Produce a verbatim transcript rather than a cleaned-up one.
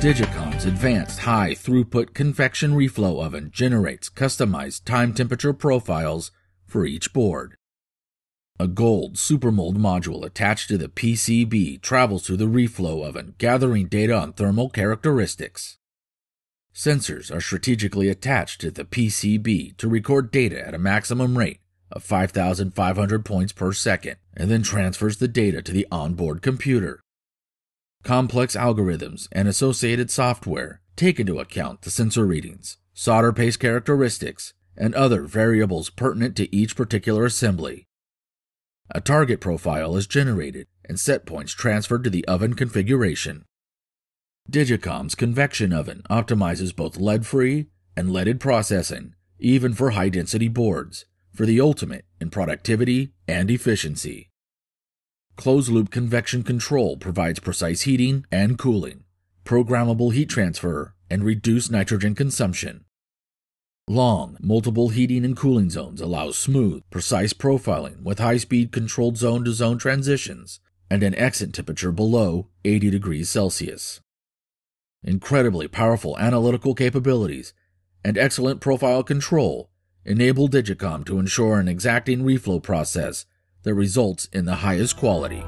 Digicon's advanced high-throughput convection reflow oven generates customized time-temperature profiles for each board. A gold supermold module attached to the P C B travels through the reflow oven, gathering data on thermal characteristics. Sensors are strategically attached to the P C B to record data at a maximum rate of five thousand five hundred points per second, and then transfers the data to the onboard computer. Complex algorithms and associated software take into account the sensor readings, solder paste characteristics, and other variables pertinent to each particular assembly. A target profile is generated and set points transferred to the oven configuration. Digicom's convection oven optimizes both lead-free and leaded processing, even for high-density boards, for the ultimate in productivity and efficiency. Closed-loop convection control provides precise heating and cooling, programmable heat transfer, and reduced nitrogen consumption. Long, multiple heating and cooling zones allow smooth, precise profiling with high-speed controlled zone-to-zone transitions and an exit temperature below eighty degrees Celsius. Incredibly powerful analytical capabilities and excellent profile control enable Digicom to ensure an exacting reflow process that results in the highest quality.